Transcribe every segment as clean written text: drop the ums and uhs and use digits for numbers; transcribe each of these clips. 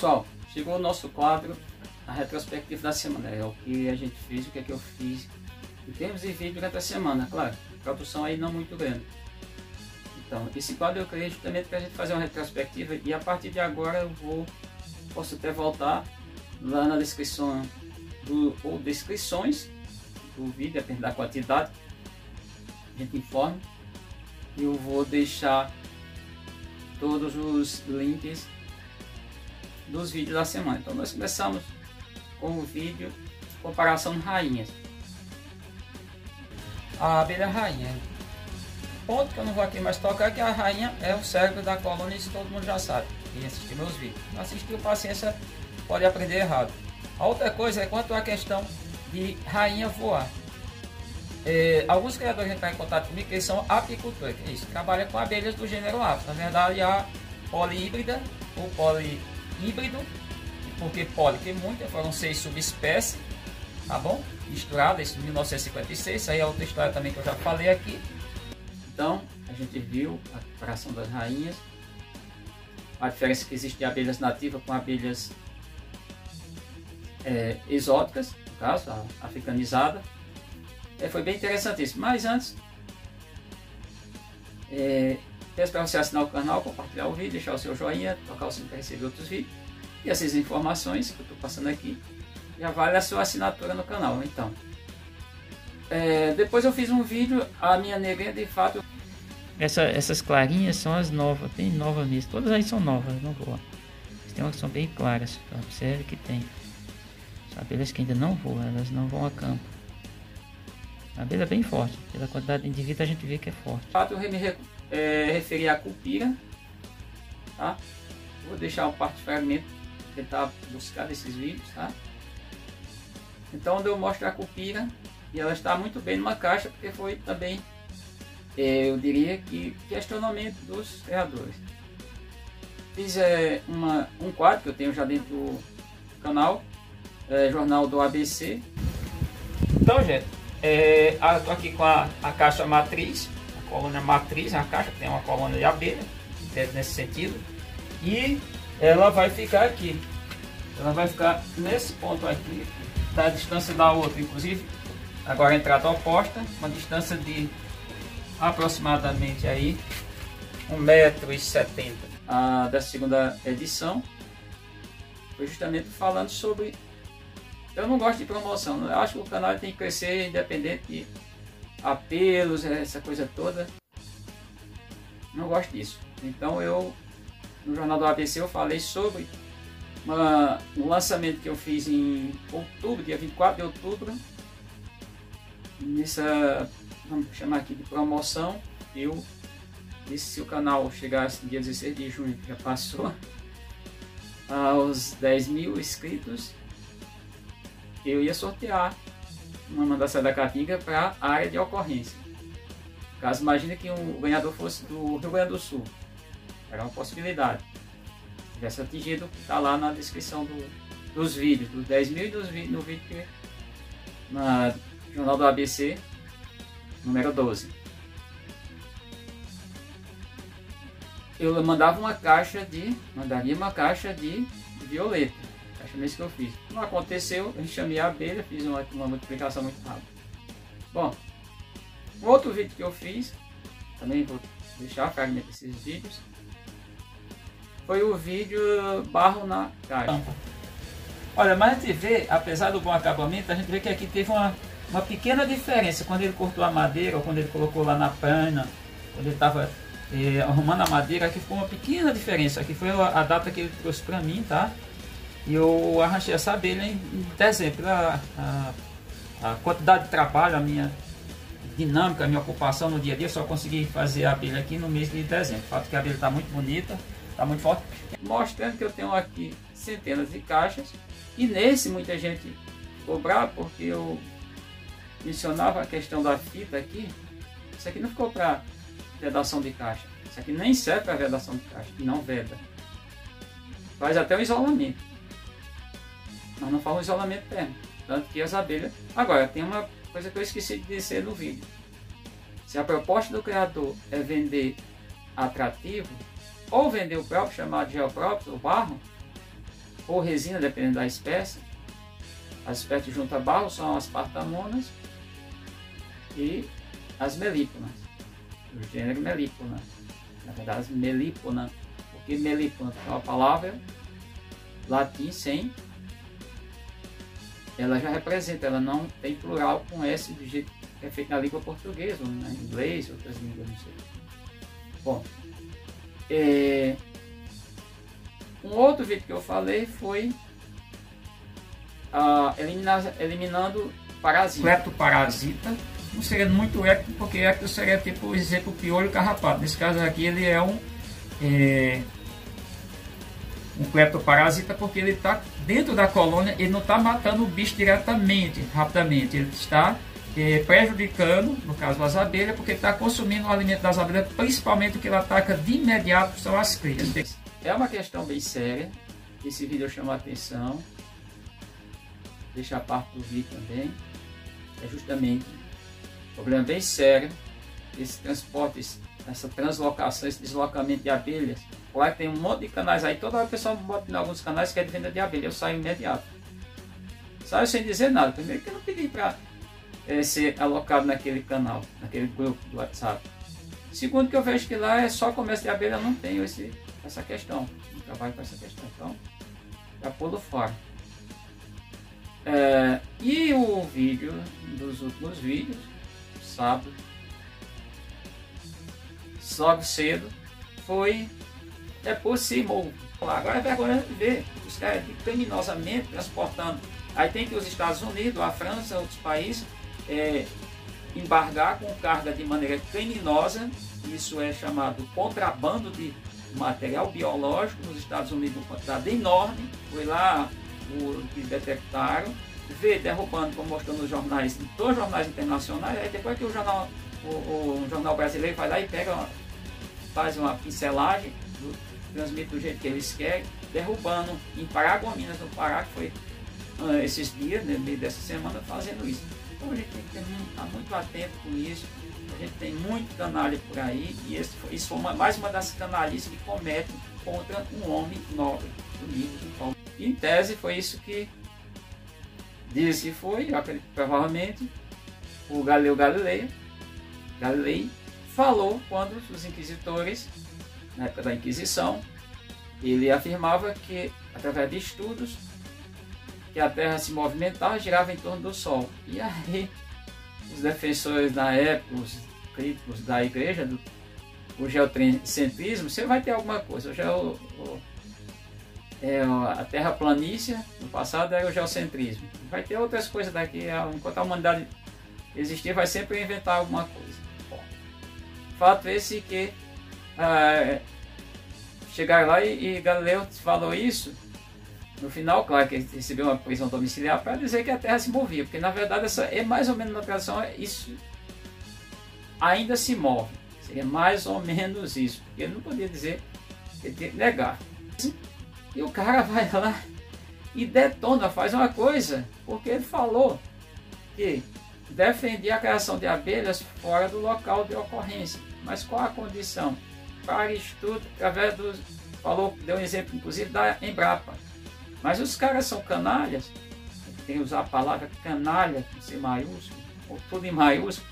pessoal, chegou o nosso quadro, a retrospectiva da semana. É o que a gente fez, o que é que eu fiz em termos de vídeo durante a semana. Claro, produção aí não muito grande. Então, esse quadro eu criei justamente para a gente fazer uma retrospectiva, e a partir de agora eu posso até voltar lá na descrição ou descrições do vídeo, dependendo da quantidade, a gente informa. Eu vou deixar todos os links dos vídeos da semana. Então nós começamos com o vídeo comparação rainhas. A abelha rainha, ponto que eu não vou aqui mais tocar, que a rainha é o cérebro da colônia, isso todo mundo já sabe, quem assistiu meus vídeos. Não assistiu, paciência, pode aprender errado. A outra coisa é quanto à questão de rainha voar. Alguns criadores entram em contato comigo que eles são apicultores, que é isso, trabalham com abelhas do gênero Apis. Na verdade, a polihíbrida ou polihíbrido, porque poli tem muita, foram 6 subespécies, tá bom? Misturada, isso em 1956, isso aí é outra história também que eu já falei aqui. Então, a gente viu a comparação das rainhas, a diferença que existe de abelhas nativas com abelhas exóticas, no caso, a africanizada. Foi bem interessante isso, mas antes, peço para você assinar o canal, compartilhar o vídeo, deixar o seu joinha, tocar o sininho para receber outros vídeos. E essas informações que eu estou passando aqui, já vale a sua assinatura no canal. Então, depois eu fiz um vídeo, a minha negrinha de fato... Essas clarinhas são as novas, bem novas mesmo, todas aí são novas, não voam. Tem umas que são bem claras, observe que tem. São abelhas que ainda não voam, elas não vão a campo. A abelha é bem forte, pela quantidade de indivíduos a gente vê que é forte. De fato, eu me referi à cupira, tá? Vou deixar um parte de fragmento, tentar buscar desses vídeos, tá? Então, onde eu mostro a cupira, e ela está muito bem numa caixa, porque foi também, eu diria que questionamento dos criadores. Fiz um quadro que eu tenho já dentro do canal, Jornal do ABC. Então, gente. Estou aqui com a caixa matriz, a colônia matriz, a caixa que tem uma colônia de abelha, nesse sentido, e ela vai ficar aqui, ela vai ficar nesse ponto aqui, tá, a distância da outra, inclusive, agora a entrada oposta, uma distância de aproximadamente aí 1,70 m. A da segunda edição foi justamente falando sobre... Eu não gosto de promoção, eu acho que o canal tem que crescer independente de apelos, essa coisa toda. Não gosto disso. Então eu, no Jornal do ABC, eu falei sobre um lançamento que eu fiz em outubro, dia 24 de outubro. Nessa, vamos chamar aqui de promoção, eu disse se o canal chegasse no dia 16 de junho, que já passou, aos 10.000 inscritos, eu ia sortear uma mandaçaia da caatinga para a área de ocorrência. Caso imagine que o ganhador fosse do Rio Grande do Sul, era uma possibilidade. Se tivesse atingido, está lá na descrição dos vídeos, dos 10.000 e no vídeo que na Jornal do ABC, número 12. Eu mandaria uma caixa de violeta. Acho mesmo que eu fiz. Não aconteceu, eu chamei a abelha, fiz uma multiplicação muito rápida. Bom, outro vídeo que eu fiz, também vou deixar fragmento desses vídeos, foi o vídeo barro na caixa. Olha, mas a gente vê, apesar do bom acabamento, a gente vê que aqui teve uma pequena diferença. Quando ele cortou a madeira, ou quando ele colocou lá na plana, quando ele estava arrumando a madeira, aqui ficou uma pequena diferença. Aqui foi a data que ele trouxe para mim, tá? E eu arranjei essa abelha em dezembro. A quantidade de trabalho, a minha dinâmica, a minha ocupação no dia a dia, eu só consegui fazer a abelha aqui no mês de dezembro. O fato que a abelha está muito bonita, está muito forte. Mostrando que eu tenho aqui centenas de caixas. E nesse muita gente ficou brava porque eu mencionava a questão da fita aqui. Isso aqui não ficou para vedação de caixa. Isso aqui nem serve para vedação de caixa, e não veda. Faz até o isolamento. Mas não faz um isolamento térmico, tanto que as abelhas... Agora, tem uma coisa que eu esqueci de dizer no vídeo. Se a proposta do criador é vender atrativo, ou vender o próprio, chamado geoprópio, ou barro, ou resina, dependendo da espécie. As espécies junto a barro são as partamonas e as melíponas, do gênero melípona. Na verdade, melípona, porque melípona é uma palavra latim sem, ela já representa, ela não tem plural com S do jeito que é feito na língua portuguesa, ou na inglês, outras línguas, não sei. Bom, um outro vídeo que eu falei foi eliminando parasita. Leptoparasita. Não seria muito lepto, porque lepto seria tipo, por exemplo, piolho carrapato. Nesse caso aqui ele é um cleptoparasita, porque ele está dentro da colônia, ele não está matando o bicho diretamente, rapidamente, ele está prejudicando, no caso as abelhas, porque está consumindo o alimento das abelhas, principalmente o que ele ataca de imediato são as crias. É uma questão bem séria, esse vídeo chama a atenção, deixa a parte do vídeo também, é justamente um problema bem sério, esse transporte, essa translocação, esse deslocamento de abelhas. Claro que tem um monte de canais aí, toda hora o pessoal bota em alguns canais que é de venda de abelha, eu saio imediato. Saio sem dizer nada, primeiro que eu não pedi para ser alocado naquele canal, naquele grupo do WhatsApp. Segundo que eu vejo que lá é só comércio de abelha, eu não tenho essa questão, não trabalho com essa questão, então já pulo fora. E o vídeo, dos últimos vídeos, sábado, logo cedo, foi... É por cima, ou agora é vergonha de ver os caras criminosamente transportando. Aí tem que os Estados Unidos, a França, outros países embargar com carga de maneira criminosa. Isso é chamado contrabando de material biológico. Nos Estados Unidos, uma quantidade enorme. Foi lá o que detectaram, derrubando, como mostrou nos jornais, em todos os jornais internacionais. Aí depois que o jornal brasileiro vai lá e pega, faz uma pincelagem, transmite do jeito que eles querem, derrubando em Paragominas, no Pará, que foi esses dias, no meio dessa semana, fazendo isso. Então a gente tem que estar muito atento com isso, a gente tem muito canalha por aí, e isso foi mais uma das canalhas que cometem contra um homem nobre do livro de Paulo. Em tese foi isso que diz que foi, eu acredito que provavelmente o Galileu Galilei falou quando os inquisitores, na época da Inquisição, ele afirmava que, através de estudos, que a Terra se movimentava e girava em torno do Sol. E aí, os defensores na época, os críticos da Igreja, do geocentrismo, você vai ter alguma coisa. A Terra planícia, no passado, era o geocentrismo. Vai ter outras coisas daqui, enquanto a humanidade existir, vai sempre inventar alguma coisa. Bom, fato esse que... chegaram lá e Galileu falou isso. No final, claro que ele recebeu uma prisão domiciliar para dizer que a Terra se movia, porque na verdade essa é mais ou menos na tradução isso ainda se move, seria mais ou menos isso, porque ele não podia dizer, ele tinha que negar. E o cara vai lá e detona, faz uma coisa, porque ele falou que defendia a criação de abelhas fora do local de ocorrência, mas qual a condição? Para estudo, através dos... Falou, deu um exemplo, inclusive, da Embrapa. Mas os caras são canalhas, tem que usar a palavra canalha, com C maiúsculo, ou tudo em maiúsculo.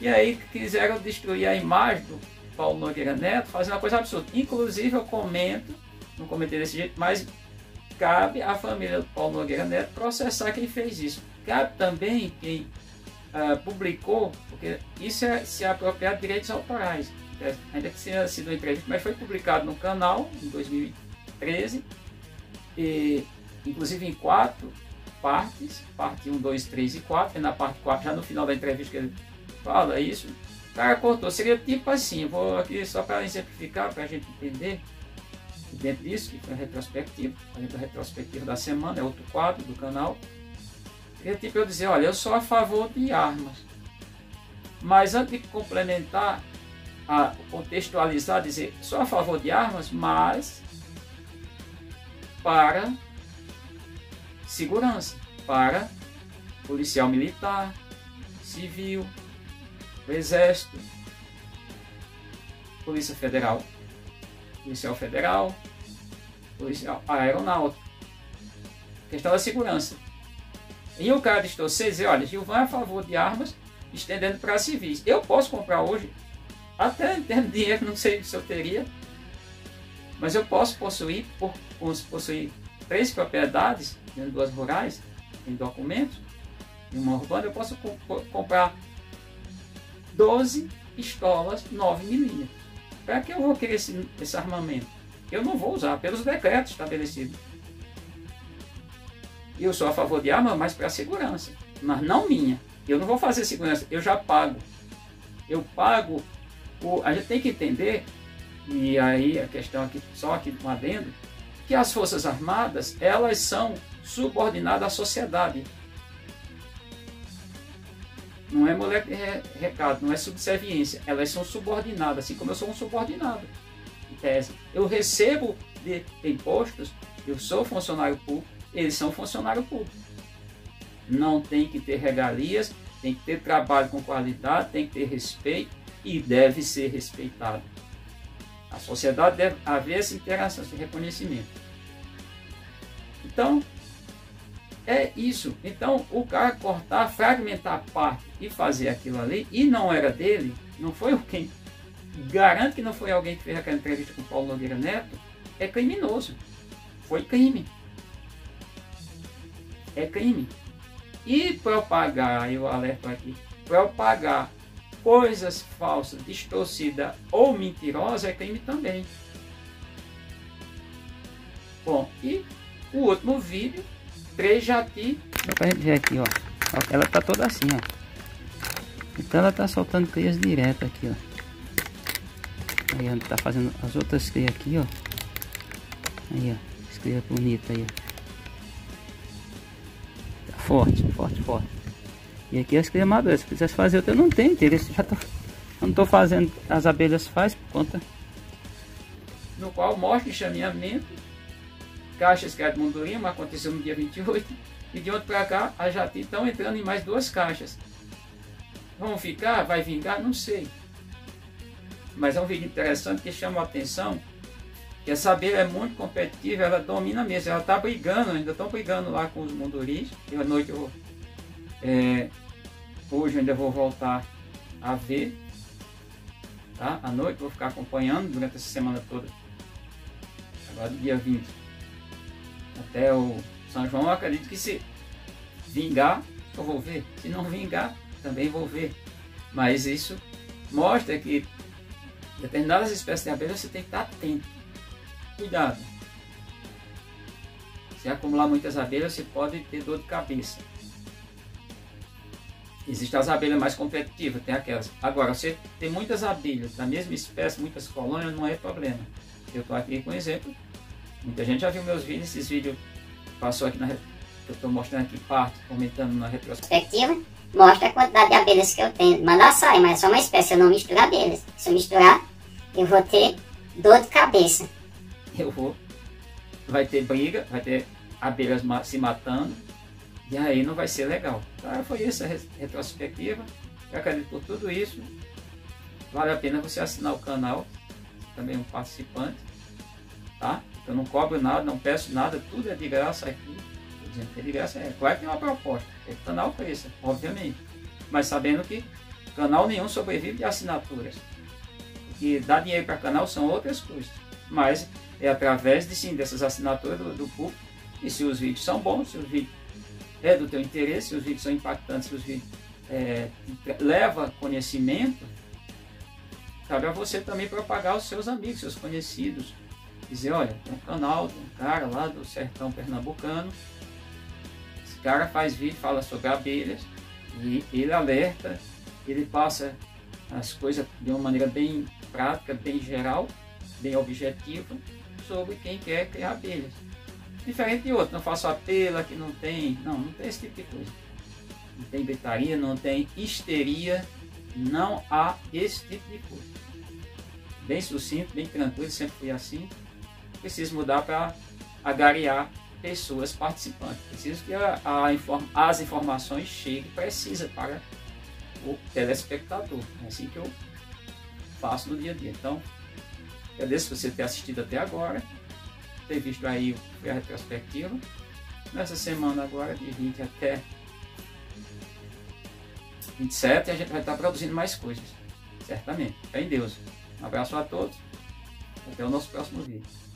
E aí quiseram destruir a imagem do Paulo Nogueira Neto, fazendo uma coisa absurda. Inclusive, eu comento, não comentei desse jeito, mas cabe à família do Paulo Nogueira Neto processar quem fez isso. Cabe também quem publicou, porque isso é se apropriar de direitos autorais. Ainda que tenha sido uma entrevista, mas foi publicado no canal em 2013, e, inclusive em 4 partes, parte 1, 2, 3 e 4, e na parte 4, já no final da entrevista que ele fala isso, o cara cortou, seria tipo assim, vou aqui só para exemplificar, para a gente entender, dentro disso, que foi a retrospectiva, a retrospectiva da semana, é outro quadro do canal, seria tipo eu dizer, olha, eu sou a favor de armas, mas antes de complementar, a contextualizar, dizer só a favor de armas, mas para segurança, para policial militar, civil, exército, polícia federal, policial federal, os aeronautas. Questão da segurança. Em Eucaristo 6, olha, Gilvan é a favor de armas estendendo para civis. Eu posso comprar hoje, até tendo dinheiro, não sei se eu teria, mas eu posso possuir, possuir 3 propriedades, tendo 2 rurais, em documentos, em uma urbana, eu posso comprar 12 pistolas 9mm. Para que eu vou querer esse armamento? Eu não vou usar, pelos decretos estabelecidos. Eu sou a favor de arma, mas para segurança, mas não minha. Eu não vou fazer segurança, eu já pago. Eu pago, a gente tem que entender, e aí a questão aqui, só aqui com adendo, que as Forças Armadas, elas são subordinadas à sociedade. Não é moleque recado, não é subserviência. Elas são subordinadas, assim como eu sou um subordinado. Em tese, eu recebo de impostos, eu sou funcionário público, eles são funcionário público. Não tem que ter regalias, tem que ter trabalho com qualidade, tem que ter respeito e deve ser respeitado. A sociedade deve haver essa interação, esse reconhecimento. Então, é isso. Então, o cara cortar, fragmentar a parte e fazer aquilo ali, e não era dele, não foi alguém. Garanto que não foi alguém que fez aquela entrevista com o Paulo Nogueira Neto. É criminoso. Foi crime. É crime. E propagar, eu alerto aqui, propagar coisas falsas, distorcidas ou mentirosas é crime também. Bom, e o último vídeo, 3 jati. Dá pra gente ver aqui, ó. Ela tá toda assim, ó. Então ela tá soltando crias direto aqui, ó. Aí ela tá fazendo as outras crias aqui, ó. Aí, ó. As crias bonitas aí, ó. Forte, forte, forte. E aqui as crias maduras. Se quisesse fazer outra, eu não tenho interesse. Eu não estou fazendo. As abelhas fazem por conta. No qual mostra enxameamento. Caixas que é de Mundurinho, aconteceu no dia 28. E de ontem para cá, a jati estão entrando em mais 2 caixas. Vão ficar? Vai vingar? Não sei. Mas é um vídeo interessante que chama a atenção. Que essa abelha é muito competitiva, ela domina mesmo, ela está brigando, ainda estão brigando lá com os munduris. Eu, à noite, hoje ainda vou voltar a ver, tá? À noite vou ficar acompanhando durante essa semana toda, agora do dia 20 até o São João. Eu acredito que se vingar, eu vou ver, se não vingar, também vou ver, mas isso mostra que determinadas espécies de abelha você tem que estar atento. Cuidado, se acumular muitas abelhas você pode ter dor de cabeça. Existem as abelhas mais competitivas, tem aquelas. Agora, você tem muitas abelhas da mesma espécie, muitas colônias, não é problema. Eu estou aqui com um exemplo, muita gente já viu meus vídeos, esses vídeos passou aqui na eu estou mostrando aqui parte, comentando na retrospectiva, mostra a quantidade de abelhas que eu tenho. Mandaçaia, mas é só uma espécie, eu não misturo abelhas. Se eu misturar, eu vou ter dor de cabeça. Vai ter briga, vai ter abelhas se matando, e aí não vai ser legal. Tá, foi isso a retrospectiva. Eu acredito por tudo isso. Vale a pena você assinar o canal, também um participante, tá? Eu não cobro nada, não peço nada, tudo é de graça aqui. Estou dizendo que é de graça, é claro que tem uma proposta, é que o canal cresça, obviamente. Mas sabendo que canal nenhum sobrevive de assinaturas. O que dá dinheiro para canal são outras coisas, mas é através de, sim, dessas assinaturas do público. E se os vídeos são bons, se os vídeos é do teu interesse, se os vídeos são impactantes, se os vídeos leva conhecimento, cabe a você também propagar aos seus amigos, seus conhecidos. Dizer, olha, tem um canal, tem um cara lá do sertão pernambucano, esse cara faz vídeo, fala sobre abelhas, e ele alerta, ele passa as coisas de uma maneira bem prática, bem geral, bem objetiva, sobre quem quer criar abelhas. Diferente de outro, não faço apelo que não tem, não tem esse tipo de coisa. Não tem gritaria, não tem histeria, não há esse tipo de coisa. Bem sucinto, bem tranquilo, sempre fui assim. Preciso mudar para agariar pessoas participantes. Preciso que as informações cheguem precisas para o telespectador. É assim que eu faço no dia a dia. Então, agradeço você ter assistido até agora. previsto aí a retrospectiva. Nessa semana agora, de 20 até 27, a gente vai estar produzindo mais coisas, certamente. Fé em Deus. Um abraço a todos. Até o nosso próximo vídeo.